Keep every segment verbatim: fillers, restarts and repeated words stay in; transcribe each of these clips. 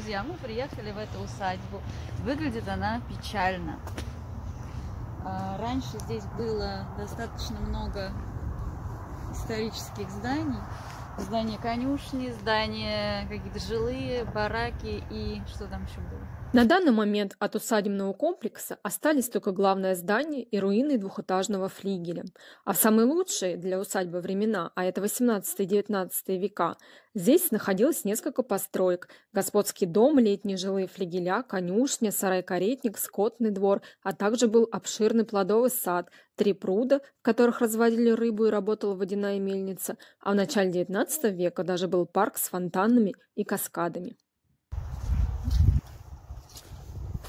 друзья, мы приехали в эту усадьбу. Выглядит она печально. Раньше здесь было достаточно много исторических зданий. Здание конюшни, здания какие-то жилые, бараки и что там еще было. На данный момент от усадебного комплекса остались только главное здание и руины двухэтажного флигеля. А в самые лучшие для усадьбы времена, а это восемнадцатый-девятнадцатый века, здесь находилось несколько построек. Господский дом, летние жилые флигеля, конюшня, сарай-каретник, скотный двор, а также был обширный плодовый сад, три пруда, в которых разводили рыбу и работала водяная мельница, а в начале девятнадцатого века даже был парк с фонтанами и каскадами.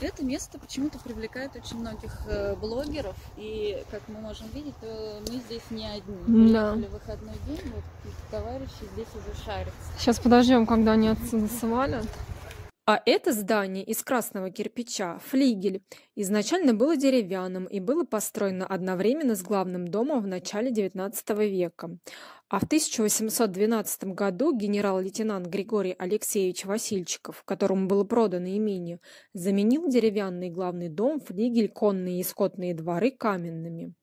Это место почему-то привлекает очень многих блогеров, и, как мы можем видеть, мы здесь не одни. Да. Приехали в выходной день, вот товарищи здесь уже шарятся. Сейчас подождем, когда они отсвалят. А это здание из красного кирпича, флигель, изначально было деревянным и было построено одновременно с главным домом в начале девятнадцатого века. А в тысяча восемьсот двенадцатом году генерал-лейтенант Григорий Алексеевич Васильчиков, которому было продано имение, заменил деревянный главный дом, флигель, конные и скотные дворы каменными.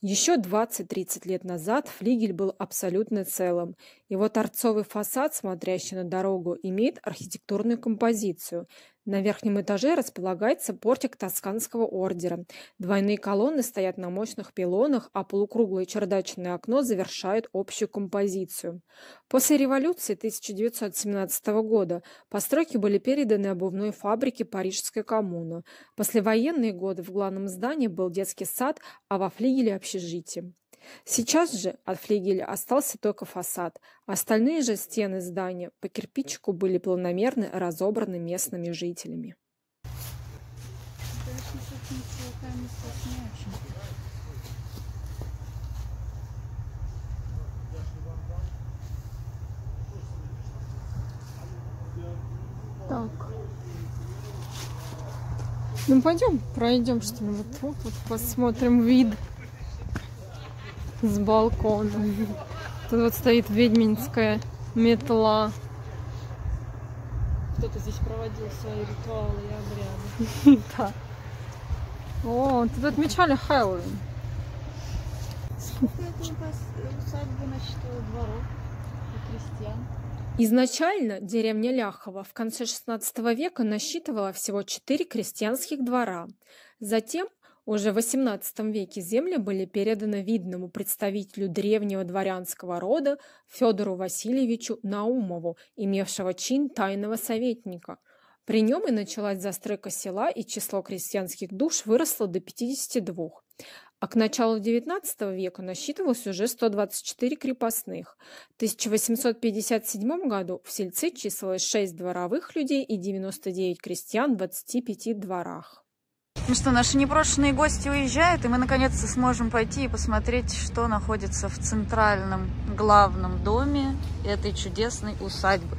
Еще двадцать-тридцать лет назад флигель был абсолютно целым. Его торцовый фасад, смотрящий на дорогу, имеет архитектурную композицию. На верхнем этаже располагается портик Тосканского ордера. Двойные колонны стоят на мощных пилонах, а полукруглое чердачное окно завершает общую композицию. После революции тысяча девятьсот семнадцатого года постройки были переданы обувной фабрике Парижская коммуна. Послевоенные годы в главном здании был детский сад, а во флигеле – общежитие. Сейчас же от флигеля остался только фасад, остальные же стены здания по кирпичику были планомерно разобраны местными жителями. Так. Ну пойдем, пройдем что-нибудь, вот, вот, посмотрим вид с балкона. Тут вот стоит ведьминская метла. Кто-то здесь проводил свои ритуалы и обряды. Да. О, тут отмечали Хэллоуин. Сколько это усадьбы насчитывало дворов и крестьян? Изначально деревня Ляхово в конце шестнадцатого века насчитывала всего четыре крестьянских двора. Затем уже в восемнадцатом веке земли были переданы видному представителю древнего дворянского рода Федору Васильевичу Наумову, имевшего чин тайного советника. При нем и началась застройка села, и число крестьянских душ выросло до пятидесяти двух. А к началу девятнадцатого века насчитывалось уже сто двадцать четыре крепостных. В тысяча восемьсот пятьдесят седьмом году в сельце числилось шесть дворовых людей и девяносто девять крестьян в двадцати пяти дворах. Ну что, наши непрошенные гости уезжают, и мы наконец-то сможем пойти и посмотреть, что находится в центральном главном доме этой чудесной усадьбы.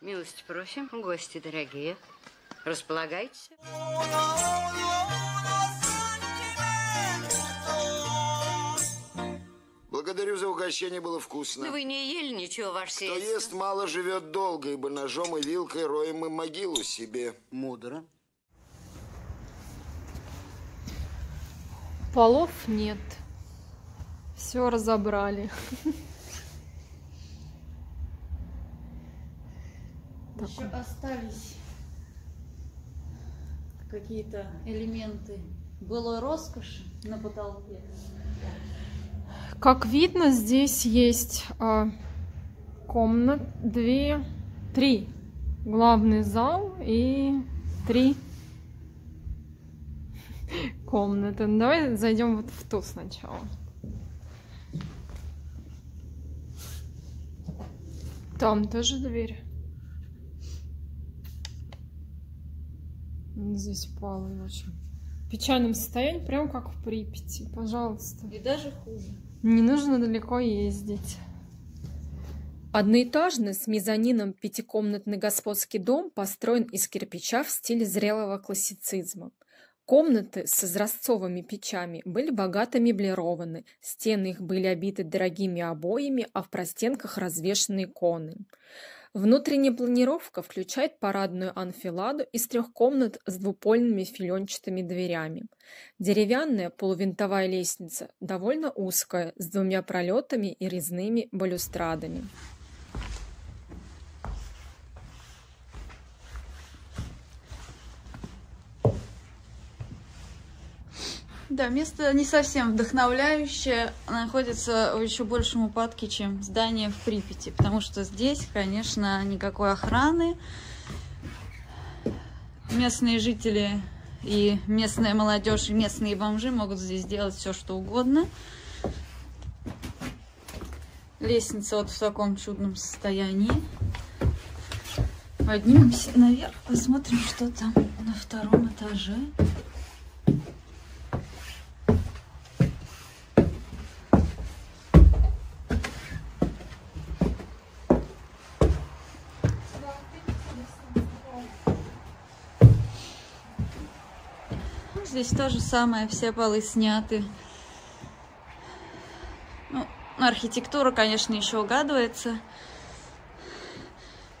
Милости просим, гости дорогие, располагайтесь. Благодарю за угощение, было вкусно. Да вы не ели ничего, ваше сельство. Кто ест, мало живет долго, ибо ножом и вилкой роем мы могилу себе. Мудро. Полов нет. Все разобрали. Еще остались какие-то элементы былой роскоши на потолке. Как видно, здесь есть э, комнат две, три. Главный зал и три комнаты. Ну, давай зайдем вот в ту сначала. Там тоже дверь. здесь упала и очень в печальном состоянии, прям как в Припяти, пожалуйста. И даже хуже. Не нужно далеко ездить. Одноэтажный с мезонином пятикомнатный господский дом построен из кирпича в стиле зрелого классицизма. Комнаты с изразцовыми печами были богато меблированы, стены их были обиты дорогими обоями, а в простенках развешаны иконы. Внутренняя планировка включает парадную анфиладу из трех комнат с двупольными филенчатыми дверями. Деревянная полувинтовая лестница довольно узкая, с двумя пролетами и резными балюстрадами. Да, место не совсем вдохновляющее, находится в еще большем упадке, чем здание в Припяти, потому что здесь, конечно, никакой охраны. Местные жители и местная молодежь, и местные бомжи могут здесь делать все, что угодно. Лестница вот в таком чудном состоянии. Поднимемся наверх, посмотрим, что там на втором этаже. Здесь то же самое, все полы сняты. Ну, архитектура, конечно, еще угадывается.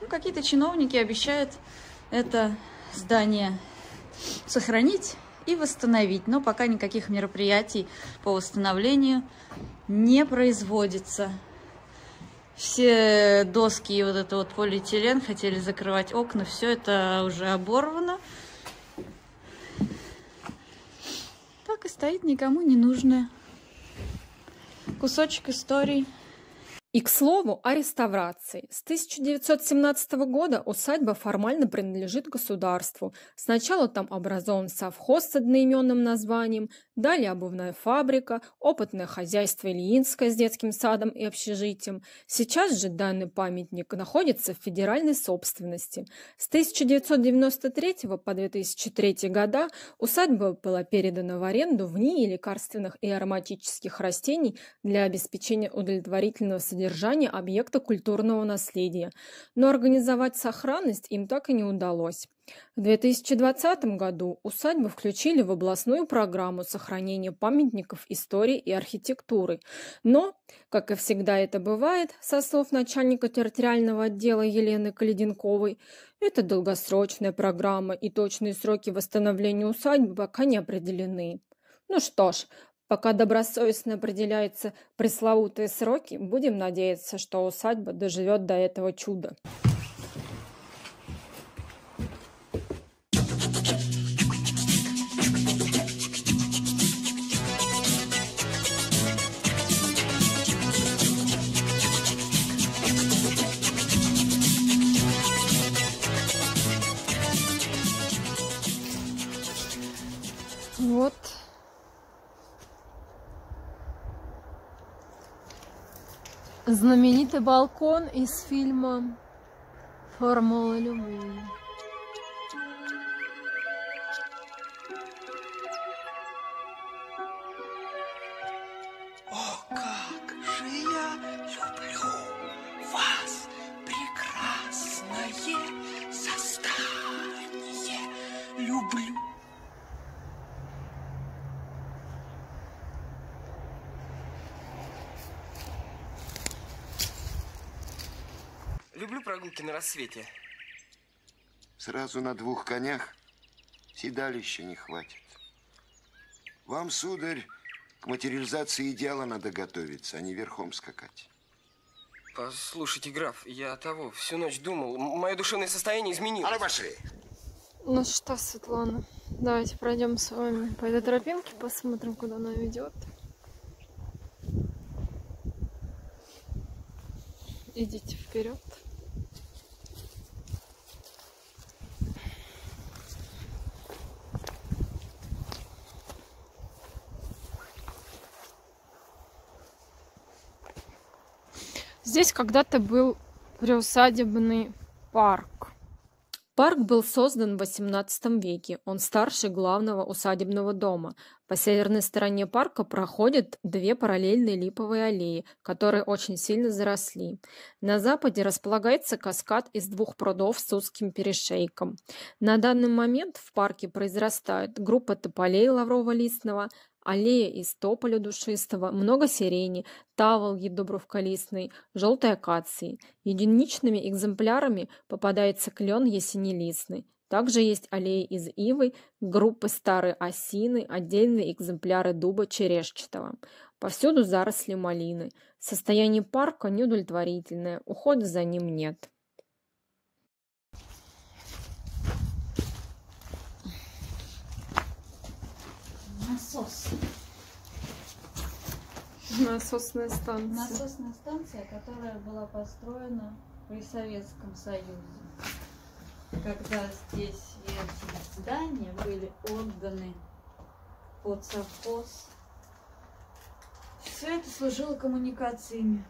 Ну, какие-то чиновники обещают это здание сохранить и восстановить. Но пока никаких мероприятий по восстановлению не производится. Все доски и вот это вот полиэтилен, хотели закрывать окна, все это уже оборвано. И стоит никому не нужное. Кусочек истории. И, к слову, о реставрации. С тысяча девятьсот семнадцатого года усадьба формально принадлежит государству. Сначала там образован совхоз с одноименным названием, далее обувная фабрика, опытное хозяйство Ильинское с детским садом и общежитием. Сейчас же данный памятник находится в федеральной собственности. С тысяча девятьсот девяносто третьего по две тысячи третий года усадьба была передана в аренду в НИИ лекарственных и ароматических растений для обеспечения удовлетворительного содержания объекта культурного наследия, но организовать сохранность им так и не удалось. В две тысячи двадцатом году усадьбу включили в областную программу сохранения памятников истории и архитектуры, но, как и всегда это бывает, со слов начальника территориального отдела Елены Калединковой, это долгосрочная программа и точные сроки восстановления усадьбы пока не определены. Ну что ж, пока добросовестно определяются пресловутые сроки, будем надеяться, что усадьба доживет до этого чуда. Вот. Знаменитый балкон из фильма «Формула любви». О, как же я люблю вас, прекрасное создание, люблю. Прогулки на рассвете. Сразу на двух конях седалища не хватит. Вам, сударь, к материализации идеала надо готовиться, а не верхом скакать. Послушайте, граф, я того всю ночь думал. Мое душевное состояние изменилось. А ну пошли! Ну что, Светлана, давайте пройдем с вами по этой тропинке, посмотрим, куда она ведет. Идите вперед. Здесь когда-то был приусадебный парк. Парк был создан в восемнадцатом веке, он старше главного усадебного дома. По северной стороне парка проходят две параллельные липовые аллеи, которые очень сильно заросли. На западе располагается каскад из двух прудов с узким перешейком. На данный момент в парке произрастают группа тополей лаврово-листного, аллея из тополя душистого, много сирени, таволги дубровколистной, желтой акации. Единичными экземплярами попадается клен ясенелистный. Также есть аллеи из ивы, группы старой осины, отдельные экземпляры дуба черешчатого. Повсюду заросли малины. Состояние парка неудовлетворительное, ухода за ним нет. Насос. Насосная станция. Насосная станция, которая была построена при Советском Союзе, когда здесь верхние здания были отданы под совхоз. Все это служило коммуникациями.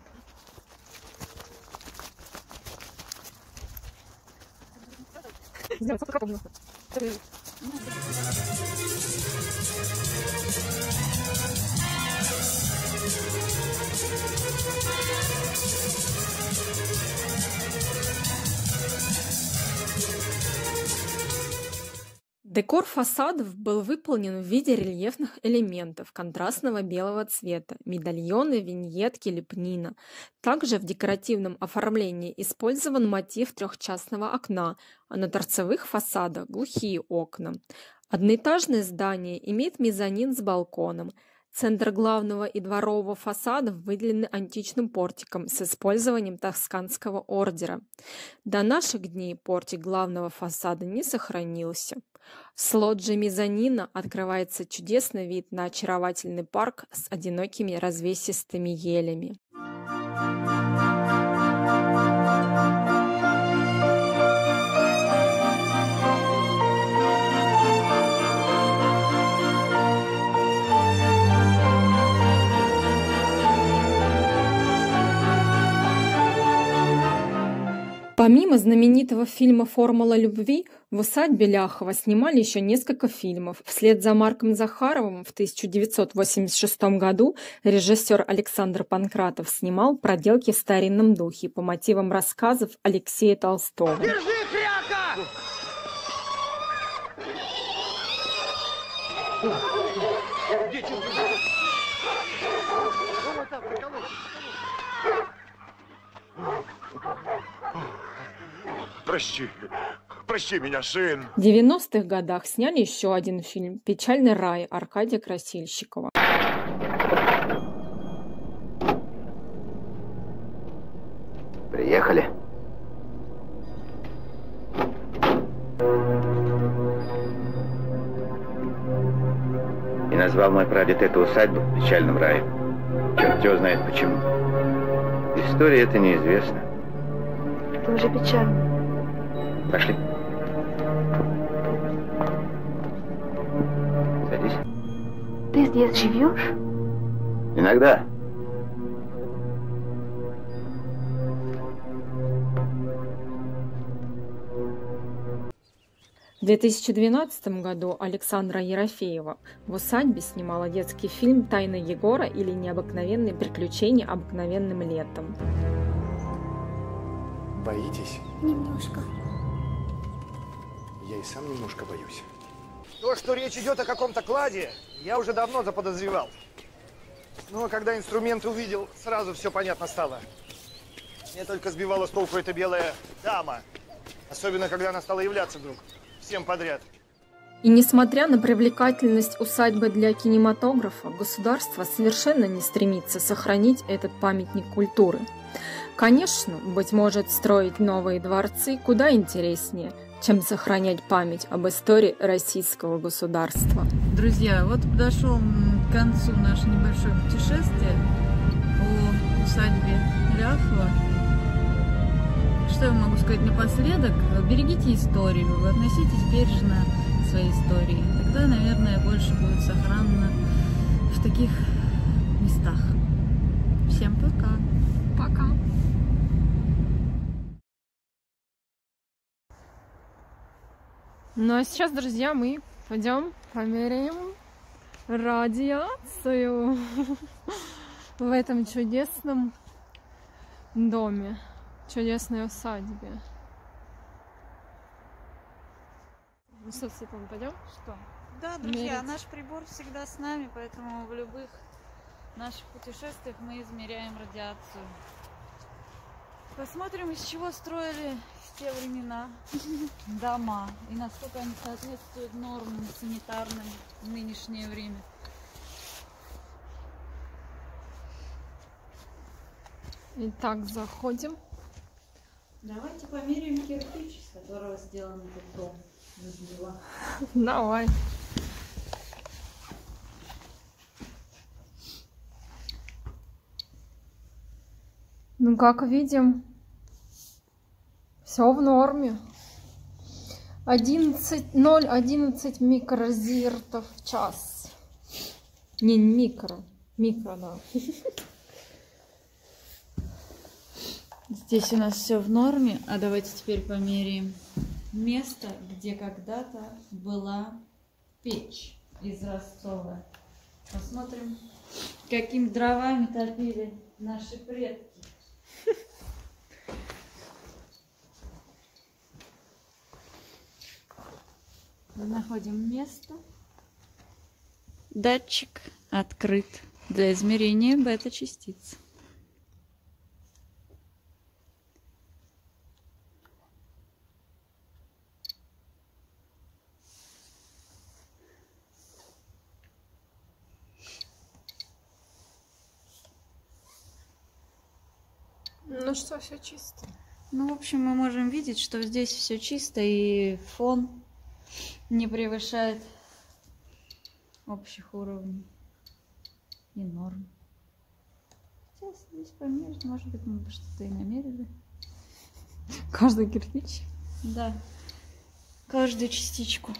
Декор фасадов был выполнен в виде рельефных элементов контрастного белого цвета, медальоны, виньетки, лепнина. Также в декоративном оформлении использован мотив трехчастного окна, а на торцевых фасадах глухие окна. Одноэтажное здание имеет мезонин с балконом. Центр главного и дворового фасадов выделены античным портиком с использованием тосканского ордера. До наших дней портик главного фасада не сохранился. С лоджии мезонина открывается чудесный вид на очаровательный парк с одинокими развесистыми елями. Помимо знаменитого фильма «Формула любви», в усадьбе Ляхово снимали еще несколько фильмов. Вслед за Марком Захаровым в тысяча девятьсот восемьдесят шестом году режиссер Александр Панкратов снимал проделки в старинном духе по мотивам рассказов Алексея Толстого. Держи, Прости, прости меня, сын. В девяностых годах сняли еще один фильм «Печальный рай» Аркадия Красильщикова. Приехали. И назвал мой прадед эту усадьбу «Печальным раем». Черт его знает почему. История эта неизвестна. Это уже печально. Пошли. Садись. Ты здесь живешь? Иногда. В две тысячи двенадцатом году Александра Ерофеева в усадьбе снимала детский фильм «Тайна Егора» или «Необыкновенные приключения обыкновенным летом». Боитесь? Немножко. Я и сам немножко боюсь. То, что речь идет о каком-то кладе, я уже давно заподозревал. Но когда инструмент увидел, сразу все понятно стало. Мне только сбивала с толку эта белая дама. Особенно, когда она стала являться вдруг всем подряд. И несмотря на привлекательность усадьбы для кинематографа, государство совершенно не стремится сохранить этот памятник культуры. Конечно, быть может, строить новые дворцы куда интереснее, чем сохранять память об истории российского государства. Друзья, вот подошел к концу наше небольшое путешествие по усадьбе Ляхово. Что я могу сказать напоследок? Берегите историю, относитесь бережно к своей истории. Тогда, наверное, больше будет сохранено в таких местах. Всем пока! Пока! Ну а сейчас, друзья, мы пойдем померяем радиацию в этом чудесном доме, чудесной усадьбе. Ну что, Светлана, пойдем? Что? Да, друзья, мерить. Наш прибор всегда с нами, поэтому в любых наших путешествиях мы измеряем радиацию. Посмотрим, из чего строили в те времена дома и насколько они соответствуют нормам санитарным в нынешнее время. Итак, заходим. Давайте померяем кирпич, из которого сделан этот дом. Давай. Ну, как видим, все в норме. ноль целых одиннадцать сотых микрозиртов в час. Не микро, микро, да. Здесь у нас все в норме, а давайте теперь померяем место, где когда-то была печь из Ростова. Посмотрим, какими дровами топили наши предки. Мы находим место. Датчик открыт для измерения бета-частиц. Ну что, все чисто. Ну, в общем, мы можем видеть, что здесь все чисто и фон не превышает общих уровней и норм. Сейчас здесь померить, может быть, мы что-то и намерили. Каждый кирпич? Да. Каждую частичку.